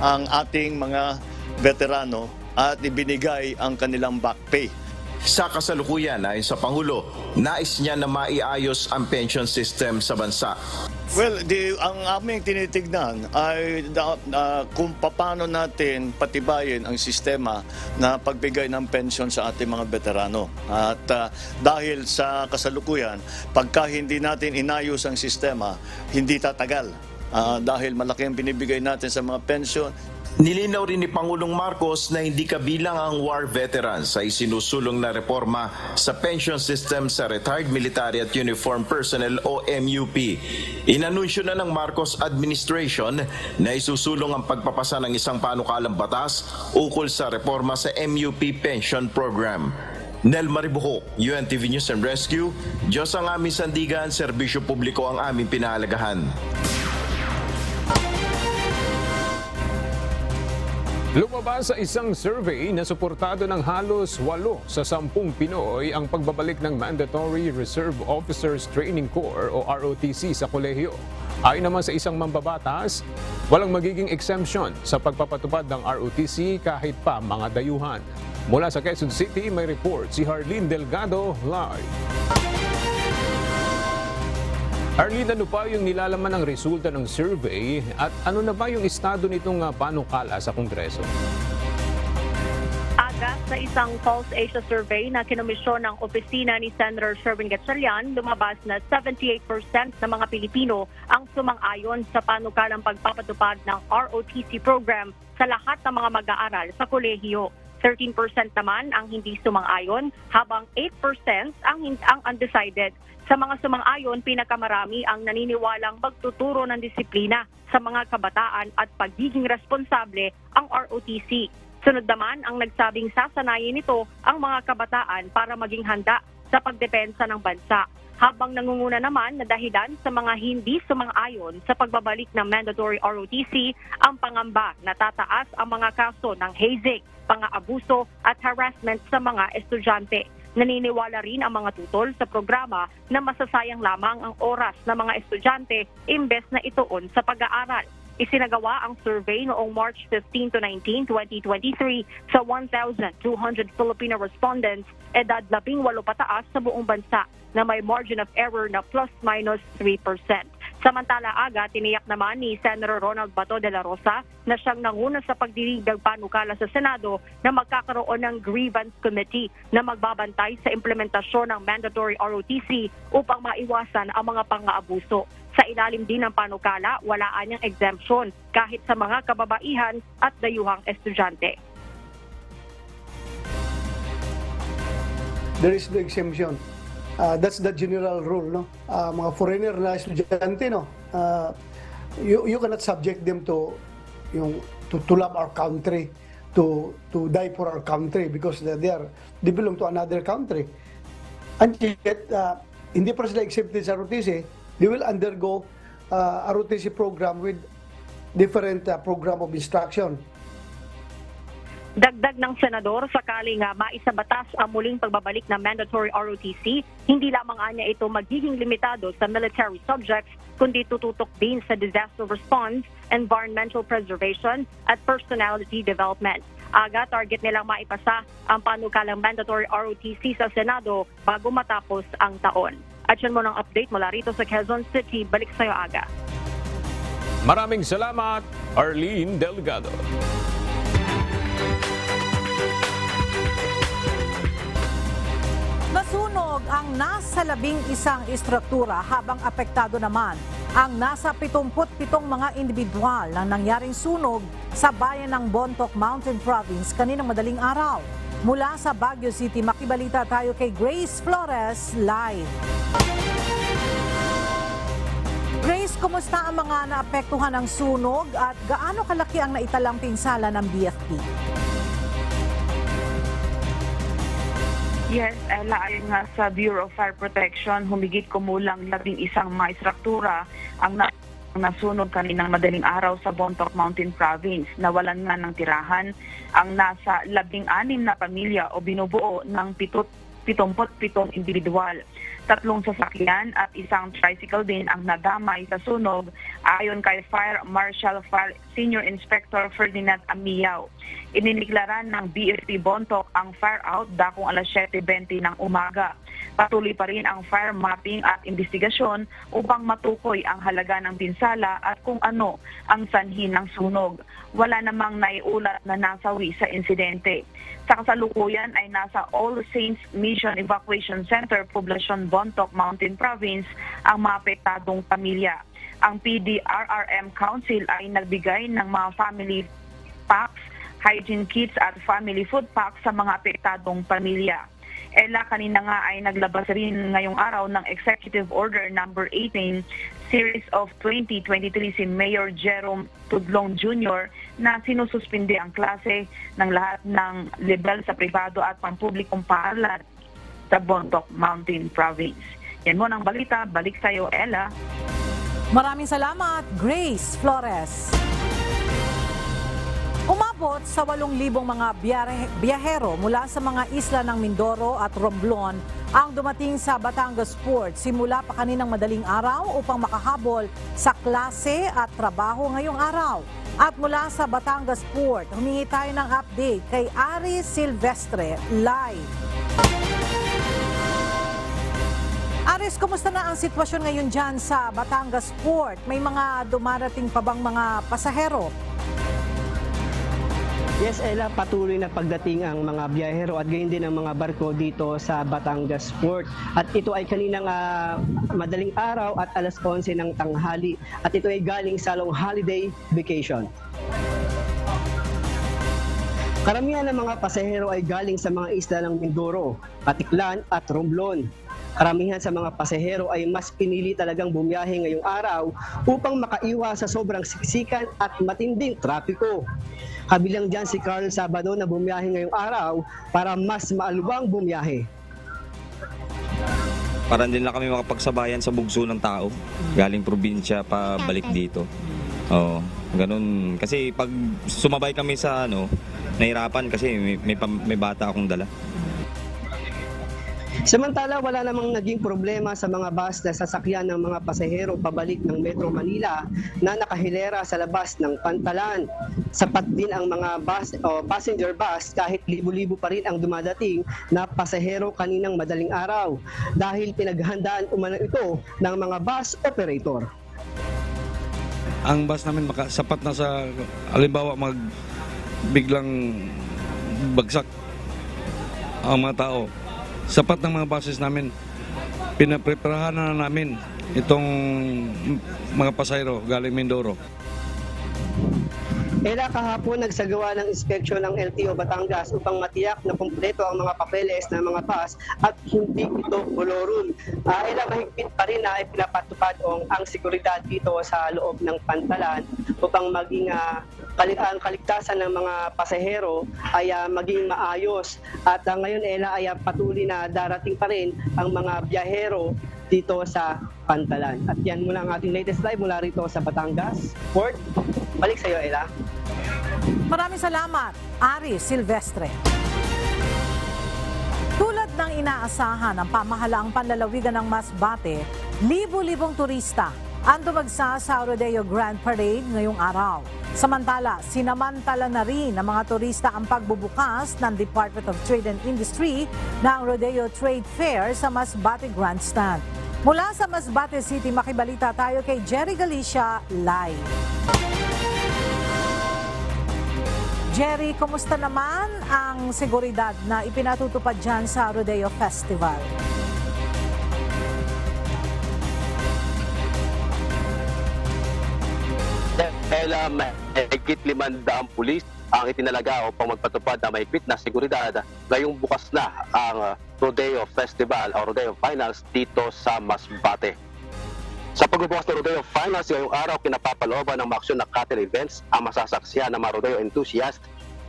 ang ating mga veterano at ibinigay ang kanilang back pay. Sa kasalukuyan, ayon sa Pangulo, nais niya na maiayos ang pension system sa bansa. Well, ang aming tinitignan ay kung paano natin patibayin ang sistema na pagbigay ng pension sa ating mga veterano. At dahil sa kasalukuyan, pagka hindi natin inayos ang sistema, hindi tatagal. Dahil malaki ang binibigay natin sa mga pension. Nilinaw rin ni Pangulong Marcos na hindi kabilang ang war veterans sa isinusulong na reforma sa pension system sa Retired Military at Uniform Personnel o MUP. Inanunsyo na ng Marcos administration na isusulong ang pagpapasa ng isang panukalang batas ukol sa reforma sa MUP pension program. Nel Maribuho, UNTV News and Rescue, Diyos ang aming sandigan, serbisyo publiko ang aming pinahalagahan. Lumabas sa isang survey na suportado ng halos 8 sa 10 Pinoy ang pagbabalik ng Mandatory Reserve Officers Training Corps o ROTC sa kolehiyo. Ayon naman sa isang mambabatas, walang magiging exemption sa pagpapatupad ng ROTC kahit pa mga dayuhan. Mula sa Quezon City, may report si Harleen Delgado live. Arlene, ano pa yung nilalaman ng resulta ng survey at ano na ba yung estado nitong panukala sa Kongreso? Aga sa isang Pulse Asia survey na kinomisyon ng opisina ni Senator Sherwin Gatchalian, lumabas na 78% ng mga Pilipino ang sumang-ayon sa panukalang pagpapatupad ng ROTC program sa lahat ng mga mag-aaral sa kolehiyo. 13% naman ang hindi sumang-ayon, habang 8% ang undecided. Sa mga sumang-ayon, pinakamarami ang naniniwalang magtuturo ng disiplina sa mga kabataan at pagiging responsable ang ROTC. Sunod naman ang nagsabing sasanayin nito ang mga kabataan para maging handa sa pagdepensa ng bansa. Habang nangunguna naman na dahilan sa mga hindi sumang-ayon sa pagbabalik ng mandatory ROTC, ang pangamba na tataas ang mga kaso ng hazing, pang-aabuso at harassment sa mga estudyante. Naniniwala rin ang mga tutol sa programa na masasayang lamang ang oras ng mga estudyante imbes na ituon sa pag-aaral. Isinagawa ang survey noong March 15 to 19, 2023 sa 1,200 Filipino respondents, edad 18 pataas sa buong bansa, na may margin of error na ±3%. Samantala, aga, tiniyak naman ni Senator Ronald Bato de la Rosa na siyang nanguna sa pagdinig ng panukala sa Senado na magkakaroon ng grievance committee na magbabantay sa implementasyon ng mandatory ROTC upang maiwasan ang mga pang-aabuso. Sa ilalim din ng panukala, wala anyang exemption kahit sa mga kababaihan at dayuhang estudyante. There is no exemption. That's the general rule, no? Mga foreigner na estudyante, no? You cannot subject them to, to love our country, to die for our country because they belong to another country. And yet, hindi pa sila accepted sa ROTC, they will undergo a ROTC program with different program of instruction. Dagdag ng senador, sakaling maisabatas ang muling pagbabalik ng mandatory ROTC, hindi lamang anya ito magiging limitado sa military subjects, kundi tututok din sa disaster response, environmental preservation, at personality development. Aga, target nilang maipasa ang panukalang mandatory ROTC sa Senado bago matapos ang taon. At yan mo ng update mula rito sa Quezon City. Balik sa'yo, Aga. Maraming salamat, Arlene Delgado. Nasunog ang nasa 11 istruktura habang apektado naman ang nasa 77 mga individual na nangyaring sunog sa bayan ng Bontoc Mountain Province kaninang madaling araw. Mula sa Baguio City, makibalita tayo kay Grace Flores live. Grace, kumusta ang mga naapektuhan ng sunog at gaano kalaki ang naitalang pinsala ng BFP? Yes, ayon nga sa Bureau of Fire Protection, humigit kumulang 11 mga istruktura ang nasunog kaninang madaling araw sa Bontoc Mountain Province. Nawalan nga ng tirahan ang nasa 16 na pamilya o binubuo ng 77 individual. 3 sasakyan at isang tricycle din ang nadamay sa sunog ayon kay Fire Marshal Fire Senior Inspector Ferdinand Amiao. Ininiklaran ng BFP Bontoc ang fire out dakong alas 7:20 ng umaga. Patuloy pa rin ang fire mapping at investigasyon upang matukoy ang halaga ng pinsala at kung ano ang sanhi ng sunog. Wala namang naiulat na nasawi sa insidente. Sa kasalukuyan ay nasa All Saints Mission Evacuation Center, poblasyon Bontoc Mountain Province, ang maapektadong pamilya. Ang PDRRM Council ay nagbigay ng mga family packs, hygiene kits at family food packs sa mga apektadong pamilya. ELA kanina nga ay naglabas rin ngayong araw ng Executive Order number 18 Series of 2023 si Mayor Jerome Tudlong Jr. na sinususpindi ang klase ng lahat ng level sa pribado at pampublikong paaralan sa Bontoc Mountain Province. Yan mo ng balita. Balik sa'yo, ELA. Maraming salamat, Grace Flores. Umabot sa 8,000 mga biyahero mula sa mga isla ng Mindoro at Romblon ang dumating sa Batangas Port simula pa kaninang madaling araw upang makahabol sa klase at trabaho ngayong araw. At mula sa Batangas Port, humingi tayo ng update kay Ari Silvestre live. Aris, kumusta na ang sitwasyon ngayon dyan sa Batangas Port? May mga dumarating pa bang mga pasahero? Yes, Ella, patuloy na pagdating ang mga biyahero at gayon din ang mga barko dito sa Batangas Port. At ito ay kaninang madaling araw at alas 11 ng tanghali. At ito ay galing sa long holiday vacation. Karamihan ng mga pasahero ay galing sa mga isla ng Mindoro, Batiklan at Romblon. Karamihan sa mga pasahero ay mas pinili talagang bumiyahe ngayong araw upang makaiwas sa sobrang siksikan at matinding trapiko. Kabilang dyan si Carl Sabado na bumiyahe ngayong araw para mas maaluwang bumiyahe. Para din lang kami makapagsabayan sa bugso ng tao, galing probinsya pa balik dito. Oo, ganun. Kasi pag sumabay kami sa nahirapan kasi may bata akong dala. Samantala, wala namang naging problema sa mga bus na sasakyan ng mga pasahero pabalik ng Metro Manila na nakahilera sa labas ng Pantalan. Sapat din ang mga bus o passenger bus kahit libo-libo pa rin ang dumadating na pasahero kaninang madaling araw dahil pinaghandaan umano ito ng mga bus operator. Ang bus namin sapat na sa halimbawa biglang bagsak ang mga tao. Sapat ng mga buses namin, pinapreparahan na namin itong mga pasahero galing Mindoro. Ela, kahapon nagsagawa ng inspeksyon ng LTO Batangas upang matiyak na kumpleto ang mga papeles ng mga bus at hindi ito bolorum. Ela, mahigpit pa rin na ipinapatupad ang seguridad dito sa loob ng Pantalan upang maging ang kaligtasan ng mga pasahero ay maging maayos. At ngayon, Ela, ay patuloy na darating pa rin ang mga biyahero dito sa Pantalan. At yan muna ang ating latest live mula rito sa Batangas Port. Balik sa iyo, Ela. Maraming salamat, Ari Silvestre. Tulad ng inaasahan ng pamahalaang panlalawigan ng Masbate, libo-libong turista ang dumagsa sa Rodeo Grand Parade ngayong araw. Samantala, sinamantala na rin ng mga turista ang pagbubukas ng Department of Trade and Industry ng Rodeo Trade Fair sa Masbate Grandstand. Mula sa Masbate City, makibalita tayo kay Jerry Galicia live. Jerry, kumusta naman ang seguridad na ipinatutupad dyan sa Rodeo Festival? dahil mahigit 500 pulis ang itinalaga upang magpatupad ng mahigpit na seguridad ngayong bukas na ang Rodeo Festival o Rodeo Finals dito sa Masbate. Sa pagbubukas ng Rodeo Finals ngayong araw, kinapapalooban ng maaksyon na cattle events ang masasaksihan ng mga rodeo enthusiast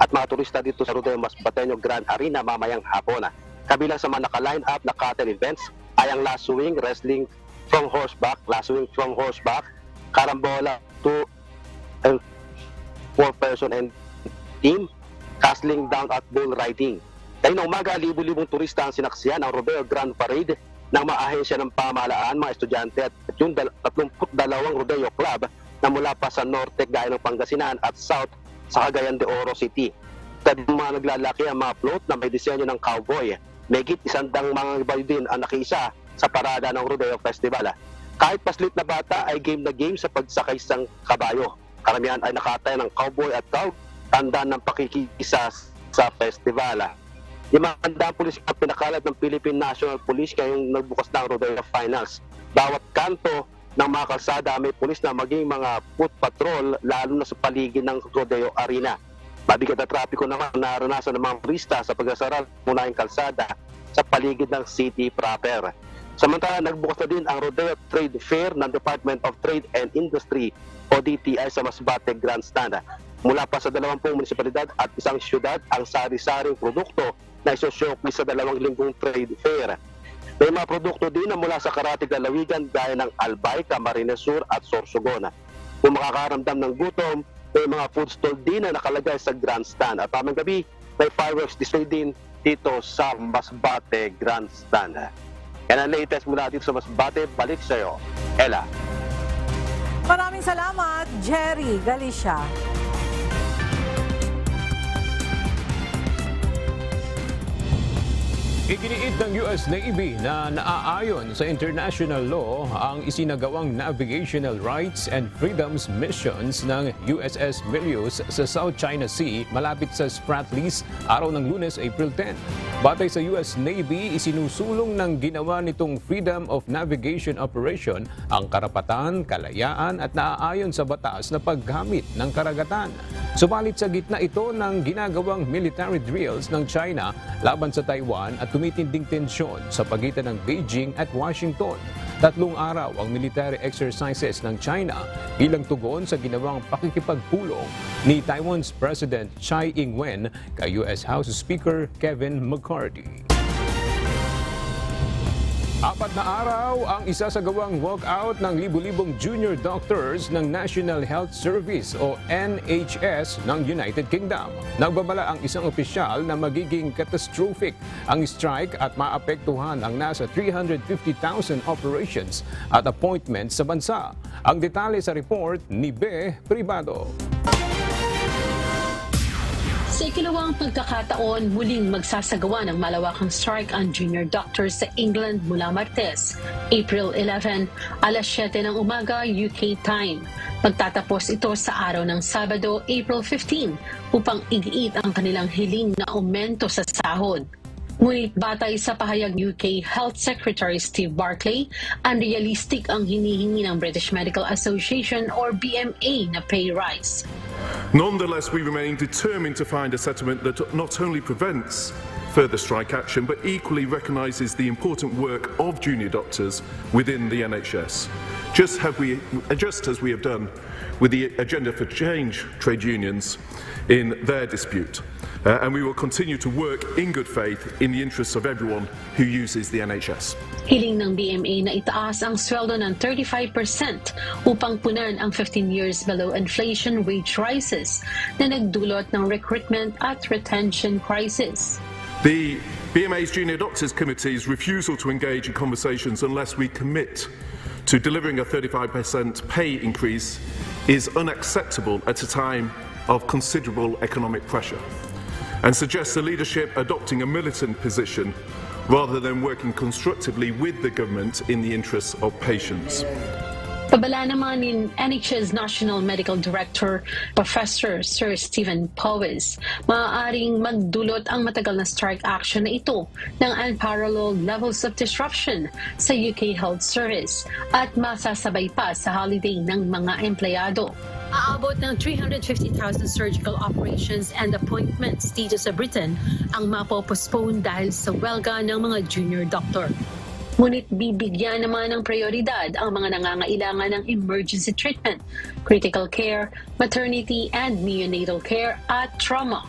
at mga turista dito sa Rodeo Masbateño Grand Arena mamayang hapon. Kabilang sa mga naka-line up na cattle events ay ang lassoing, wrestling from horseback, lassoing from horseback, karambola, 2 and 4 person and team, castling down at bull riding. Ngayong umaga, libu-libong turista ang sinaksihan ng Rodeo Grand Parade ng mga ahensya ng pamahalaan, mga estudyante at yung 32 rodeo club na mula pa sa norte gaya ng Pangasinan at south sa Cagayan de Oro City. Dahil mga naglalaki ang mga float na may disenyo ng cowboy, megit 100 mga iba din ang nakiisa sa parada ng Rodeo Festival. Kahit paslit na bata ay game na game sa pagsakay sang kabayo. Karamihan ay nakataya ng cowboy at dog, tandaan ng pakikisa sa festival. 500 pulis ang pinakalat ng Philippine National Police ngayong nagbukas ng Rodeo Finals. Bawat kanto ng mga kalsada may pulis na maging mga foot patrol lalo na sa paligid ng Rodeo Arena. Mabigat na trapiko naman naranasan ng mga turista sa pagkasara muna yung kalsada sa paligid ng city proper. Samantala, nagbukas na din ang Rodeo Trade Fair ng Department of Trade and Industry o DTI sa Masbate Grandstand. Mula pa sa 20 munisipalidad at isang syudad ang sari-saring produkto na isosyokli sa 2 linggong trade fair. May mga produkto din na mula sa karatig lalawigan gaya ng Albay, Camarines Sur at Sorsogon. Kung makakaramdam ng gutom, may mga food stall din na nakalagay sa grandstand. At tamang gabi, may fireworks display din dito sa Masbate Grandstand. Yan ang latest mula dito sa Masbate. Balik sa'yo, Ella. Maraming salamat, Jerry Galicia. Iginiit ng US Navy na naaayon sa international law ang isinagawang navigational rights and freedoms missions ng USS Milius sa South China Sea malapit sa Spratlys araw ng Lunes, April 10. Batay sa US Navy, isinusulong ng ginawa nitong Freedom of Navigation Operation ang karapatan, kalayaan at naaayon sa batas na paggamit ng karagatan. Subalit sa gitna ito ng ginagawang military drills ng China laban sa Taiwan at tumitinding tensyon sa pagitan ng Beijing at Washington. 3 araw ang military exercises ng China bilang tugon sa ginawang pakikipagpulong ni Taiwan's President Tsai Ing-wen kay US House Speaker Kevin McCarthy. 4 na araw ang isasagawang walkout ng libu-libong junior doctors ng National Health Service o NHS ng United Kingdom. Nagbabala ang isang opisyal na magiging catastrophic ang strike at maapektuhan ang nasa 350,000 operations at appointments sa bansa. Ang detalye sa report ni Be Privado. Sa ikalawang pagkakataon, muling magsasagawa ng malawakang strike ang junior doctors sa England mula Martes, April 11, alas 7 ng umaga UK time. Magtatapos ito sa araw ng Sabado, April 15, upang igiit ang kanilang hiling na aumento sa sahod. Ngunit batay sa pahayag UK Health Secretary Steve Barclay, unrealistic ang hinihingi ng British Medical Association or BMA na pay rise. Nonetheless, we remain determined to find a settlement that not only prevents further strike action, but equally recognises the important work of junior doctors within the NHS. Just as we have done with the Agenda for Change trade unions in their dispute. And we will continue to work in good faith in the interests of everyone who uses the NHS. Hiling ng BMA na itaas ang sweldo ng 35% upang punan ang 15 years below inflation wage rises na nagdulot ng recruitment at retention crisis. The BMA's Junior Doctors Committee's refusal to engage in conversations unless we commit to delivering a 35% pay increase is unacceptable at a time of considerable economic pressure, and suggests the leadership adopting a militant position rather than working constructively with the government in the interests of patients. Pabala naman ni NHS National Medical Director Professor Sir Stephen Powis, maaaring magdulot ang matagal na strike action na ito ng unparalleled levels of disruption sa UK Health Service at masasabay pa sa holiday ng mga empleyado. Aabot ng 350,000 surgical operations and appointments dito sa Britain ang mapopostpone dahil sa welga ng mga junior doctor. Ngunit bibigyan naman ng prioridad ang mga nangangailangan ng emergency treatment, critical care, maternity and neonatal care at trauma.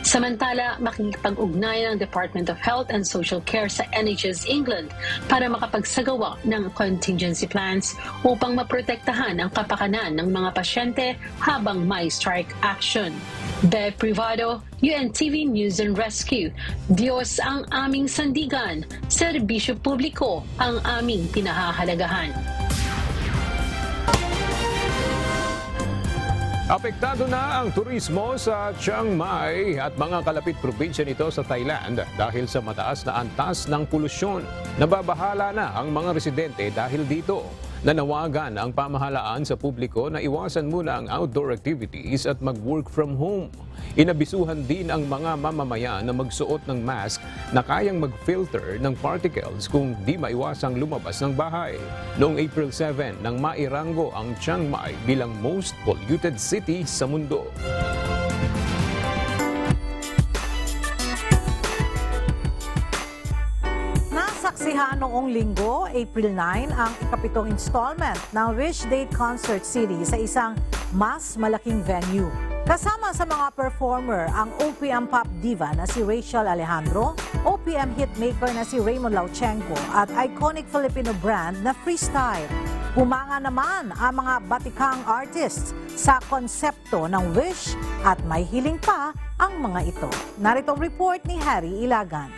Samantala, makikipag-ugnay ng Department of Health and Social Care sa NHS England para makapagsagawa ng contingency plans upang maprotektahan ang kapakanan ng mga pasyente habang may strike action. Bev Privado, UNTV News and Rescue. Diyos ang aming sandigan, serbisyo publiko ang aming pinahahalagahan. Apektado na ang turismo sa Chiang Mai at mga kalapit probinsya nito sa Thailand dahil sa mataas na antas ng polusyon. Nababahala na ang mga residente dahil dito. Nanawagan ang pamahalaan sa publiko na iwasan muna ang outdoor activities at mag-work from home. Inabisuhan din ang mga mamamayan na magsuot ng mask na kayang mag-filter ng particles kung di maiwasang lumabas ng bahay. Noong April 7, nang mairanggo ang Chiang Mai bilang most polluted city sa mundo. Nasaksihan noong linggo, April 9, ang ikapitong installment ng Wish Date Concert Series sa isang mas malaking venue. Kasama sa mga performer ang OPM pop diva na si Rachel Alejandro, OPM hitmaker na si Raymond Lauchenko at iconic Filipino brand na Freestyle. Humanga naman ang mga batikang artists sa konsepto ng Wish at may hiling pa ang mga ito. Narito ang report ni Harry Ilagan.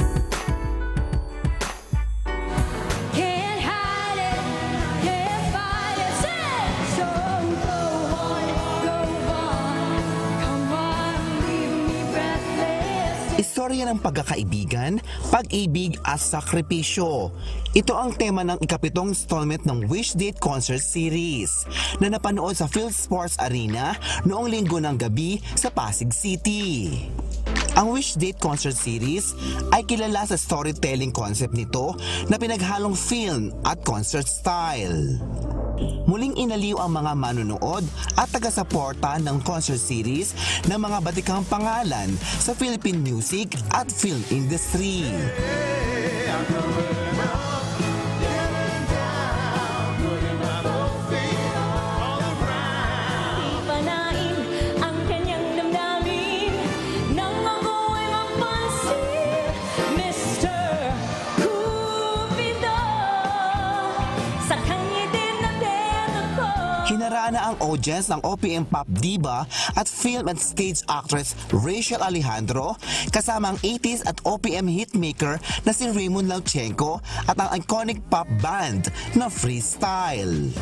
Istorya ng pagkakaibigan, pag-ibig at sakripisyo. Ito ang tema ng ikapitong installment ng Wish Date Concert Series na napanood sa PhilSports Arena noong linggo ng gabi sa Pasig City. Ang Wish Date Concert Series ay kilala sa storytelling concept nito na pinaghalong film at concert style. Muling inaliw ang mga manunood at taga-suporta ng concert series ng mga batikang pangalan sa Philippine music at film industry. Na ang audience ng OPM pop diva at film and stage actress Rachel Alejandro kasama ang 80s at OPM hitmaker na si Raymond Lauchenko at ang iconic pop band na Freestyle.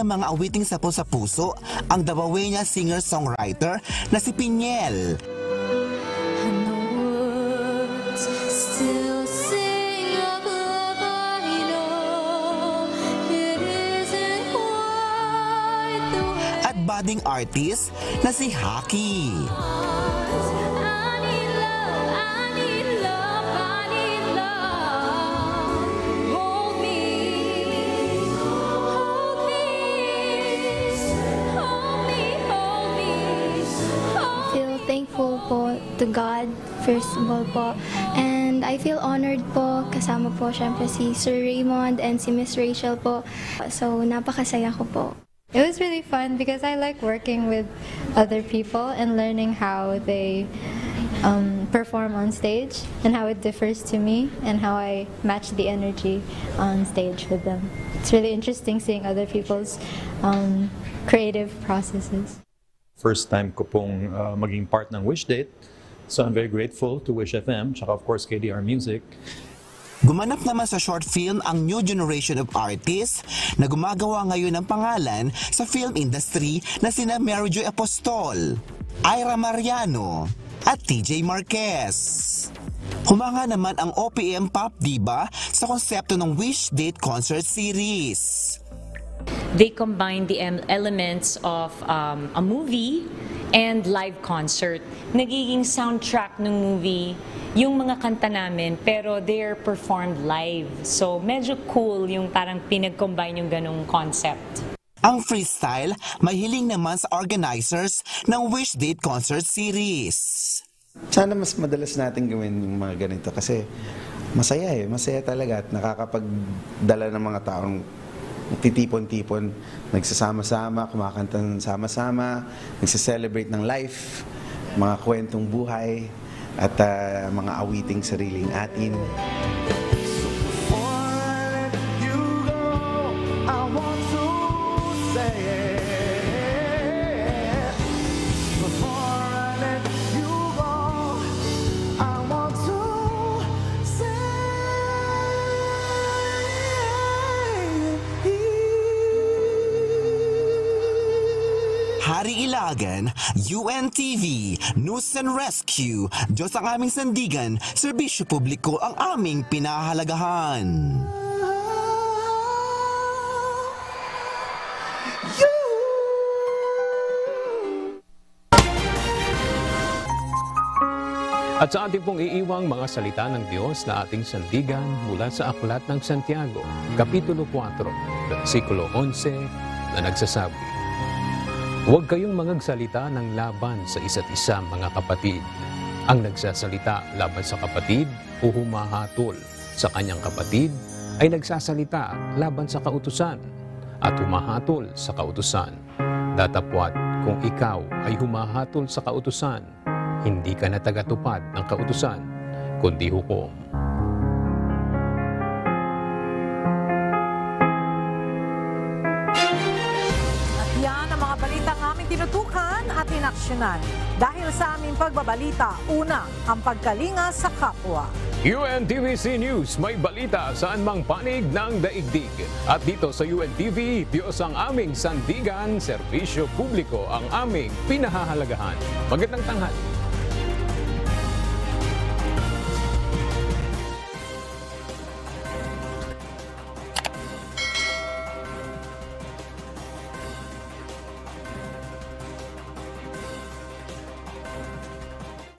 Ng mga awiting sapo sa puso ang Dabaweña singer-songwriter na si Piniel. At budding artist na si Haki. Po to God, first of all po. And I feel honored po. Kasama po syempre si Sir Raymond and si Miss Rachel po. So, napakasaya ko po. It was really fun because I like working with other people and learning how they perform on stage and how it differs to me and how I match the energy on stage with them. It's really interesting seeing other people's creative processes. First time ko pong maging part ng Wish Date. So I'm very grateful to Wish FM, tsaka of course KDR Music. Gumanap naman sa short film ang new generation of artists na gumagawa ngayon ng pangalan sa film industry na sina Maryjoy Apostol, Ira Mariano, at TJ Marquez. Humanga naman ang OPM pop diva sa konsepto ng Wish Date Concert Series. they combined the elements of a movie and live concert. Nagiging soundtrack ng movie yung mga kanta namin, pero they're performed live. So medyo cool yung parang pinag-combine yung ganong concept. Ang freestyle, mahiling naman sa organizers ng Wish Date Concert Series. Sana mas madalas natin gawin yung mga ganito kasi masaya eh. Masaya talaga at nakakapagdala ng mga taong titipon-tipon, nagsasama-sama, kumakanta ng sama-sama, nagsaselebrate ng life, mga kwentong buhay, at mga awiting sariling atin. UNTV, News and Rescue, Diyos ang aming sandigan, serbisyo publiko ang aming pinahalagahan. At sa ating pong iiwang mga salita ng Diyos na ating sandigan mula sa Aklat ng Santiago, Kapitulo 4, versikulo 11 na nagsasabi, "Huwag kayong magsalita ng laban sa isa't isa, mga kapatid. Ang nagsasalita laban sa kapatid o humahatol sa kanyang kapatid ay nagsasalita laban sa kautusan at humahatol sa kautusan. Datapwat kung ikaw ay humahatol sa kautusan, hindi ka na tagatupad ng kautusan, kundi hukom." Tinutukan at inaksyonan dahil sa aming pagbabalita. Una, ang pagkalinga sa kapwa. UNTV News, may balita saan mang panig ng daigdig. At dito sa UNTV, Diyos ang aming sandigan, serbisyo publiko ang aming pinahahalagahan. Magandang tanghali.